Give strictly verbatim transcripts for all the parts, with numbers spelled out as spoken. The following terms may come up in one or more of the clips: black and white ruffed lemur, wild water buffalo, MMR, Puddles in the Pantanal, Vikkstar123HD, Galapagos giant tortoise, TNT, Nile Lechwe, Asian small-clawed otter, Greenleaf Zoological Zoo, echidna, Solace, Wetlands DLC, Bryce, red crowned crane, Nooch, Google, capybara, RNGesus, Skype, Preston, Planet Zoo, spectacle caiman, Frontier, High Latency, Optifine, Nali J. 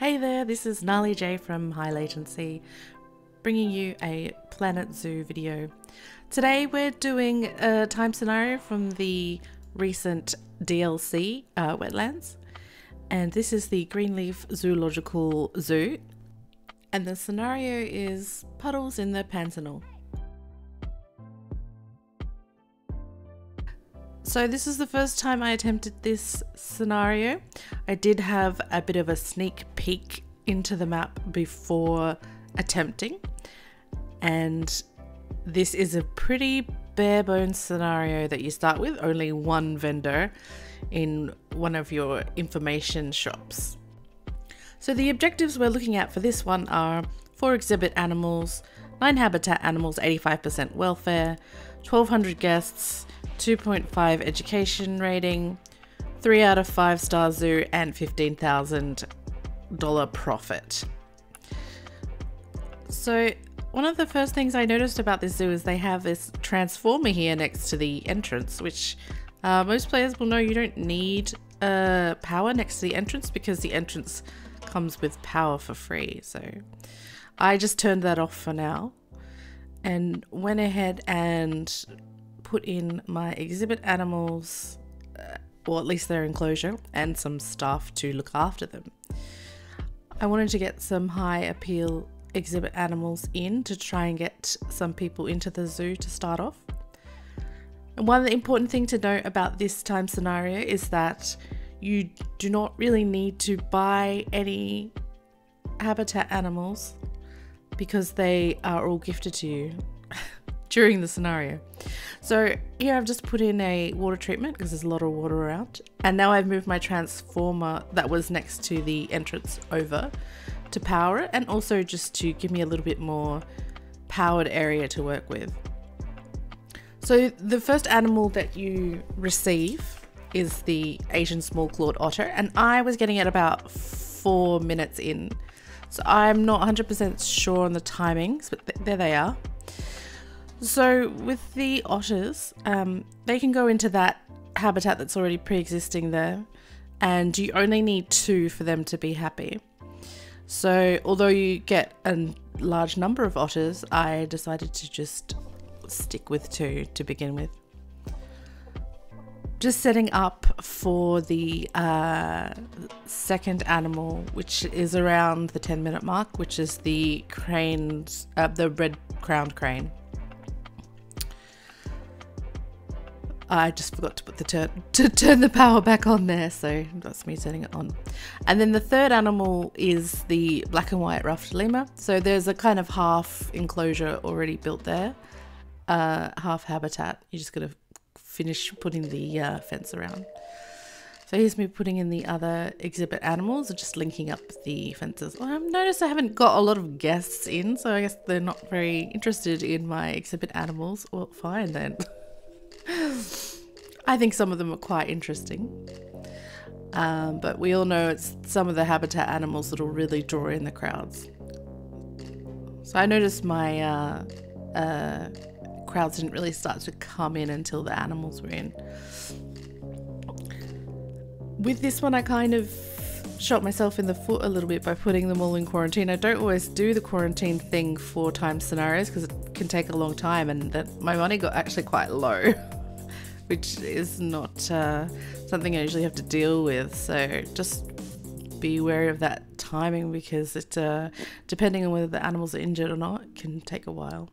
Hey there, this is Nali J from High Latency, bringing you a Planet Zoo video. Today we're doing a time scenario from the recent D L C, uh, Wetlands, and this is the Greenleaf Zoological Zoo, and the scenario is Puddles in the Pantanal. So this is the first time I attempted this scenario. I did have a bit of a sneak peek into the map before attempting, and this is a pretty bare bones scenario that you start with only one vendor in one of your information shops. So the objectives we're looking at for this one are four exhibit animals, nine habitat animals, eighty-five percent welfare, twelve hundred guests, two point five education rating, three out of five star zoo, and fifteen thousand dollars profit. So one of the first things I noticed about this zoo is they have this transformer here next to the entrance, which uh, most players will know you don't need uh, power next to the entrance because the entrance comes with power for free. So I just turned that off for now and went ahead and put in my exhibit animals, uh, or at least their enclosure, and some staff to look after them. I wanted to get some high appeal exhibit animals in to try and get some people into the zoo to start off. And one important thing to note about this time scenario is that you do not really need to buy any habitat animals because they are all gifted to you during the scenario. So here I've just put in a water treatment because there's a lot of water around, and now I've moved my transformer that was next to the entrance over to power it, and also just to give me a little bit more powered area to work with. So the first animal that you receive is the Asian small-clawed otter, and I was getting it about four minutes in, so I'm not one hundred percent sure on the timings, but th there they are. So with the otters, um, they can go into that habitat that's already pre-existing there, and you only need two for them to be happy. So although you get a large number of otters, I decided to just stick with two to begin with. Just setting up for the uh, second animal, which is around the ten minute mark, which is the cranes, uh, the red crowned crane. I just forgot to put the turn to turn the power back on there, so that's me turning it on. And then the third animal is the black and white ruffed lemur. So there's a kind of half enclosure already built there, uh, half habitat. You're just gonna finish putting the uh, fence around. So here's me putting in the other exhibit animals, just linking up the fences. Well, I've noticed I haven't got a lot of guests in, so I guess they're not very interested in my exhibit animals. Well, fine then. I think some of them are quite interesting, um, but we all know it's some of the habitat animals that'll really draw in the crowds. So I noticed my uh, uh, crowds didn't really start to come in until the animals were in. With this one, I kind of shot myself in the foot a little bit by putting them all in quarantine. I don't always do the quarantine thing for time scenarios because it can take a long time, and that my money got actually quite low, which is not uh, something I usually have to deal with. So just be wary of that timing because it, uh, depending on whether the animals are injured or not, it can take a while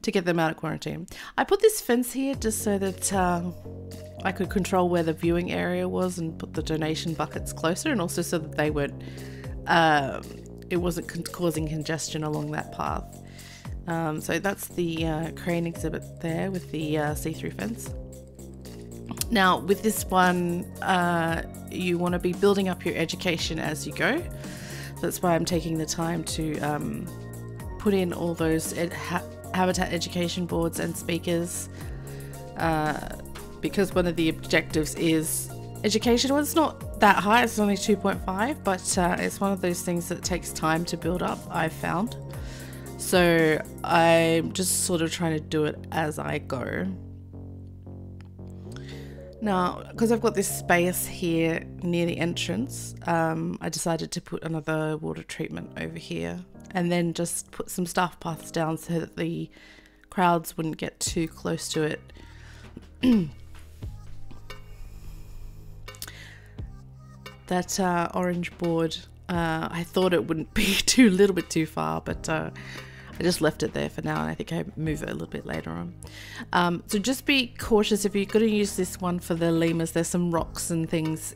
to get them out of quarantine. I put this fence here just so that um, I could control where the viewing area was and put the donation buckets closer, and also so that they weren't, um, it wasn't con causing congestion along that path. Um, so that's the uh, crane exhibit there with the uh, see-through fence. Now with this one, uh, you want to be building up your education as you go. That's why I'm taking the time to um, put in all those ed ha habitat education boards and speakers. Uh, because one of the objectives is education. Well, it's not that high, it's only two point five, but uh, it's one of those things that takes time to build up, I've found. So I'm just sort of trying to do it as I go. Now, because I've got this space here near the entrance, um, I decided to put another water treatment over here and then just put some staff paths down so that the crowds wouldn't get too close to it. That uh, orange board, uh, I thought it wouldn't be too little bit too far, but uh, I just left it there for now, and I think I move it a little bit later on. Um, so just be cautious if you're going to use this one for the lemurs. There's some rocks and things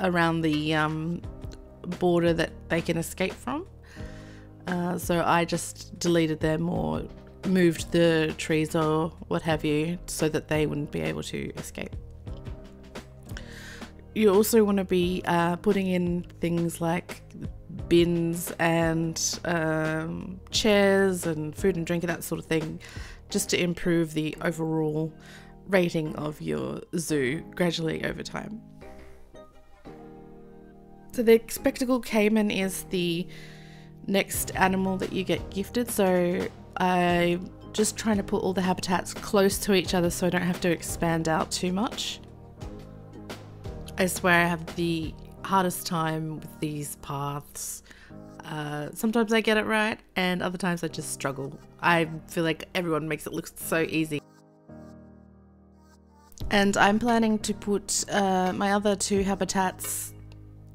around the um, border that they can escape from. Uh, so I just deleted them or moved the trees or what have you so that they wouldn't be able to escape. You also want to be uh, putting in things like bins and um, chairs and food and drink and that sort of thing, just to improve the overall rating of your zoo gradually over time. So the spectacle caiman is the next animal that you get gifted, so I'm just trying to put all the habitats close to each other so I don't have to expand out too much. I swear I have the hardest time with these paths. Uh, sometimes I get it right and other times I just struggle. I feel like everyone makes it look so easy. And I'm planning to put uh, my other two habitats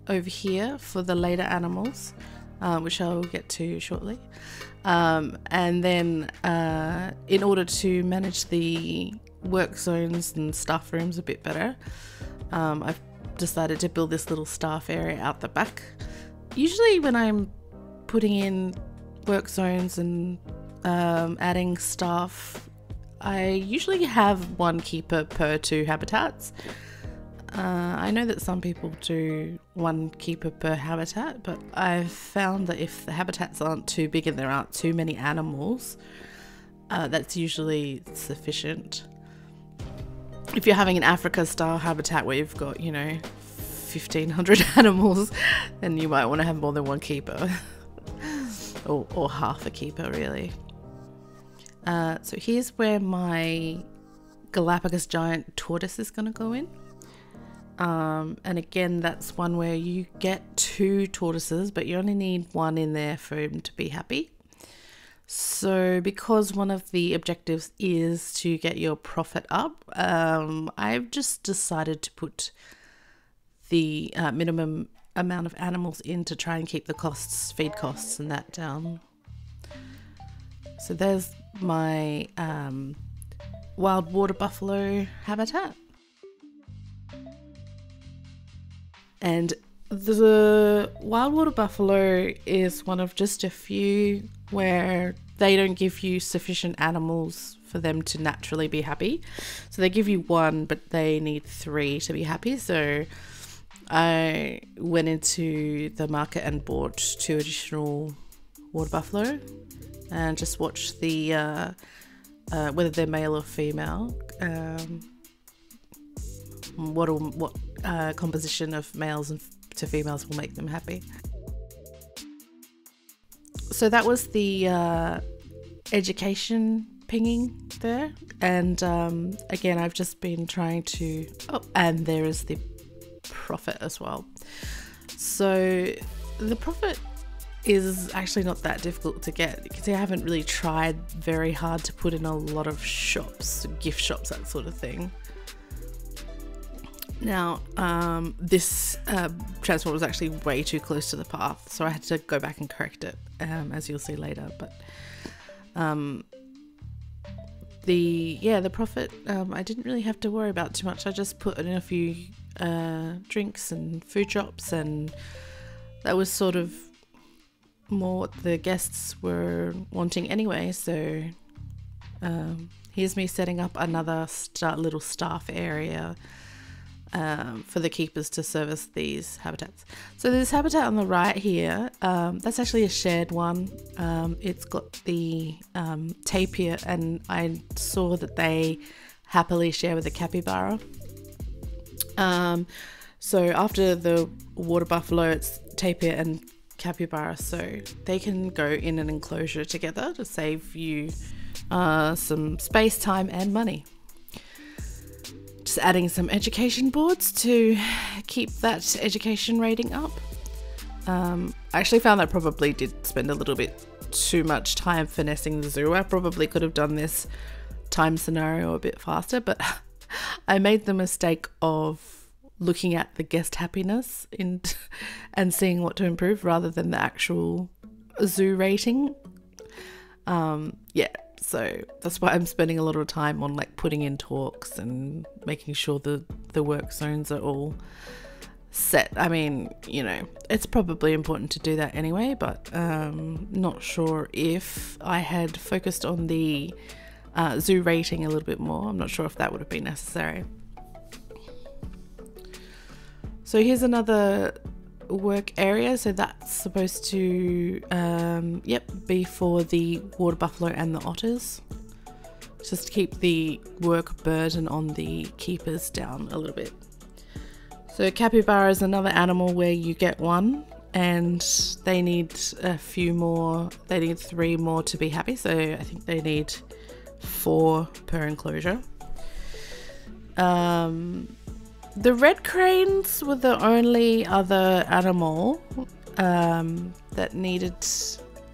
over here for the later animals, uh, which I'll get to shortly. Um, and then uh, in order to manage the work zones and staff rooms a bit better, Um, I've decided to build this little staff area out the back. Usually when I'm putting in work zones and um, adding staff, I usually have one keeper per two habitats. Uh, I know that some people do one keeper per habitat, but I've found that if the habitats aren't too big and there aren't too many animals, uh, that's usually sufficient. If you're having an Africa-style habitat where you've got, you know, fifteen hundred animals, then you might want to have more than one keeper, or, or half a keeper, really. Uh, so here's where my Galapagos giant tortoise is going to go in. Um, and again, that's one where you get two tortoises, but you only need one in there for him to be happy. So because one of the objectives is to get your profit up, um, I've just decided to put the uh, minimum amount of animals in to try and keep the costs, feed costs and that down. So there's my um, wild water buffalo habitat. And the wild water buffalo is one of just a few where they don't give you sufficient animals for them to naturally be happy. So they give you one, but they need three to be happy. So I went into the market and bought two additional water buffalo and just watched the uh, uh, whether they're male or female, um, what what uh, composition of males and to females will make them happy. So that was the uh, education pinging there, and um, again I've just been trying to, oh, and there is the profit as well. So the profit is actually not that difficult to get. You can see I haven't really tried very hard to put in a lot of shops, gift shops, that sort of thing. Now, um, this uh, transport was actually way too close to the path, so I had to go back and correct it, um, as you'll see later. But um, the yeah, the profit, um, I didn't really have to worry about too much. I just put in a few uh, drinks and food shops, and that was sort of more what the guests were wanting anyway. So um, here's me setting up another start, little staff area. Um, for the keepers to service these habitats. So this habitat on the right here, um, that's actually a shared one. Um, it's got the um, tapir, and I saw that they happily share with the capybara. Um, so after the water buffalo, it's tapir and capybara, so they can go in an enclosure together to save you uh, some space, time and money. just adding some education boards to keep that education rating up. Um, I actually found that probably did spend a little bit too much time finessing the zoo. I probably could have done this time scenario a bit faster, but I made the mistake of looking at the guest happiness in, and seeing what to improve rather than the actual zoo rating. Um, yeah, so that's why I'm spending a lot of time on like putting in talks and making sure the, the work zones are all set. I mean, you know, it's probably important to do that anyway, but um, not sure if I had focused on the uh, zoo rating a little bit more. I'm not sure if that would have been necessary. So here's another work area. So that's supposed to, um, yep, be for the water buffalo and the otters. Just to keep the work burden on the keepers down a little bit. So capybara is another animal where you get one and they need a few more, they need three more to be happy. So I think they need four per enclosure. Um, the red cranes were the only other animal um, that needed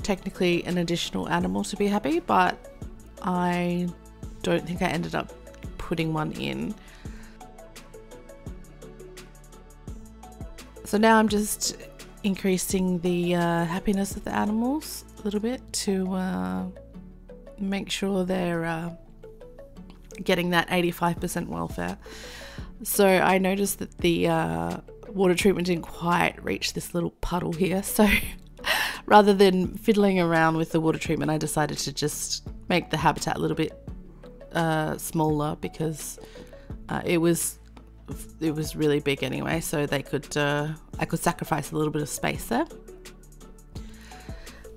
technically an additional animal to be happy, but I don't think I ended up putting one in. So now I'm just increasing the uh, happiness of the animals a little bit to uh, make sure they're uh, getting that eighty-five percent welfare. So I noticed that the uh, water treatment didn't quite reach this little puddle here. So rather than fiddling around with the water treatment, I decided to just make the habitat a little bit uh, smaller because uh, it was it was really big anyway, so they could uh, I could sacrifice a little bit of space there.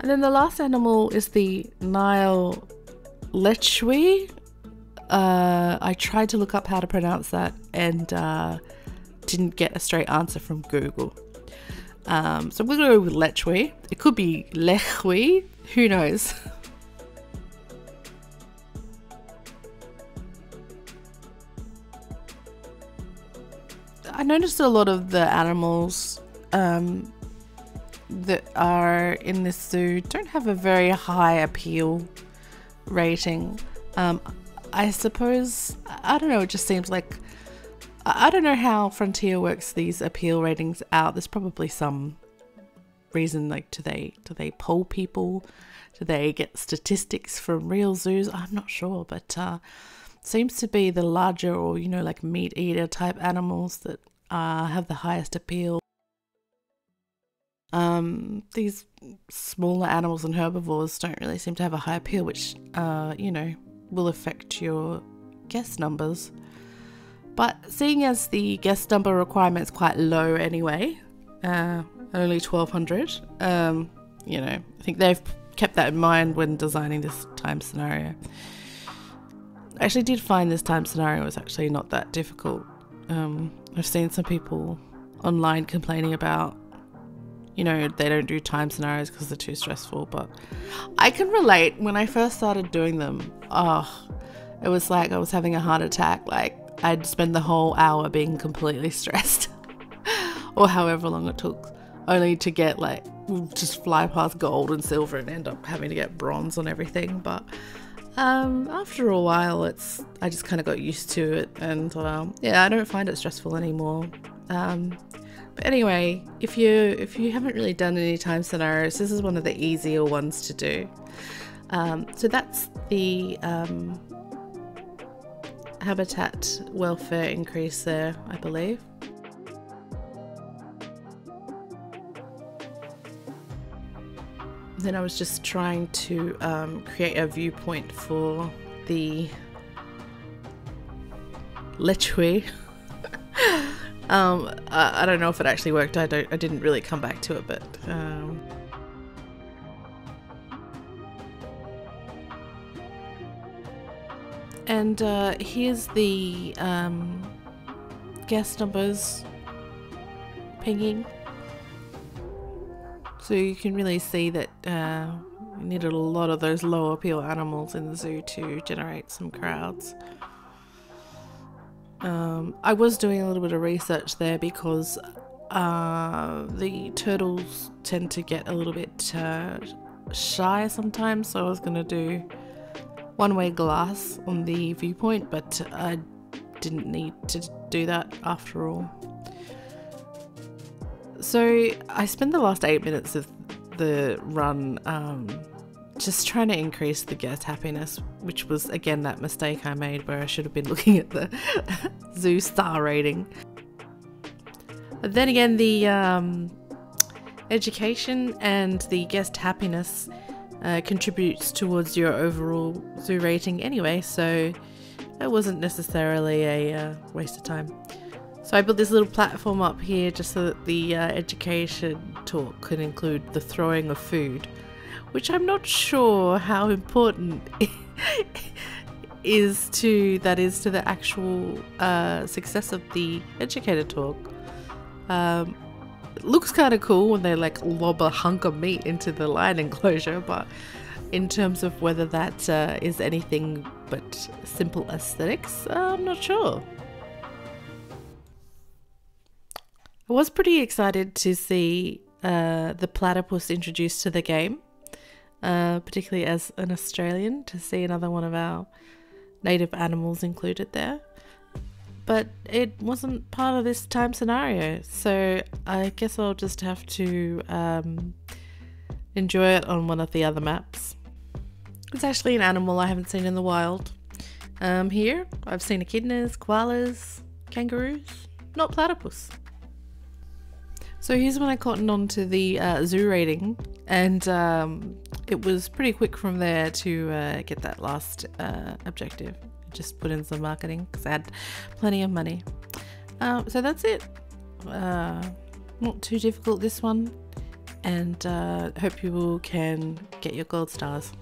And then the last animal is the Nile Lechwe. uh, I tried to look up how to pronounce that and uh, didn't get a straight answer from Google, um, so we'll go with Lechwe. It could be Lechwe, who knows. I noticed a lot of the animals um, that are in this zoo don't have a very high appeal rating. Um, I suppose, I don't know, it just seems like, I don't know how Frontier works these appeal ratings out. There's probably some reason, like do they, do they poll people? Do they get statistics from real zoos? I'm not sure, but uh, seems to be the larger or, you know, like meat eater type animals that uh, have the highest appeal. Um, these smaller animals and herbivores don't really seem to have a high appeal, which, uh, you know, will affect your guest numbers. But seeing as the guest number requirement is quite low anyway, uh, only twelve hundred, um, you know, I think they've kept that in mind when designing this time scenario. I actually did find this time scenario was actually not that difficult. Um, I've seen some people online complaining about, you know, they don't do time scenarios because they're too stressful, but I can relate. When I first started doing them, oh, it was like I was having a heart attack. Like I'd spend the whole hour being completely stressed or however long it took, only to get like, just fly past gold and silver and end up having to get bronze on everything. But Um, after a while, it's, I just kind of got used to it, and um, yeah, I don't find it stressful anymore. Um, but anyway, if you if you haven't really done any time scenarios, this is one of the easier ones to do. Um, so that's the um, habitat welfare increase there, I believe. Then I was just trying to um, create a viewpoint for the Lechwe. um, I, I don't know if it actually worked. I don't. I didn't really come back to it, but um. and uh, here's the um, guest numbers pinging. So you can really see that uh, we needed a lot of those low appeal animals in the zoo to generate some crowds. Um, I was doing a little bit of research there because uh, the turtles tend to get a little bit uh, shy sometimes, so I was going to do one-way glass on the viewpoint, but I didn't need to do that after all. So I spent the last eight minutes of the run um, just trying to increase the guest happiness, which was again that mistake I made where I should have been looking at the zoo star rating. But then again, the um, education and the guest happiness uh, contributes towards your overall zoo rating anyway, so it wasn't necessarily a uh, waste of time. So I built this little platform up here just so that the uh, education talk could include the throwing of food, which I'm not sure how important is to that is to the actual uh, success of the educator talk. Um, it looks kind of cool when they like lob a hunk of meat into the lion enclosure, but in terms of whether that uh, is anything but simple aesthetics, uh, I'm not sure. I was pretty excited to see uh, the platypus introduced to the game, uh, particularly as an Australian, to see another one of our native animals included there. But it wasn't part of this time scenario, so I guess I'll just have to um, enjoy it on one of the other maps. It's actually an animal I haven't seen in the wild. Um, here, I've seen echidnas, koalas, kangaroos, not platypus. So here's when I cottoned on to the uh, zoo rating, and um, it was pretty quick from there to uh, get that last uh, objective. Just put in some marketing because I had plenty of money. Um, so that's it. Uh, not too difficult this one, and uh, hope you all can get your gold stars.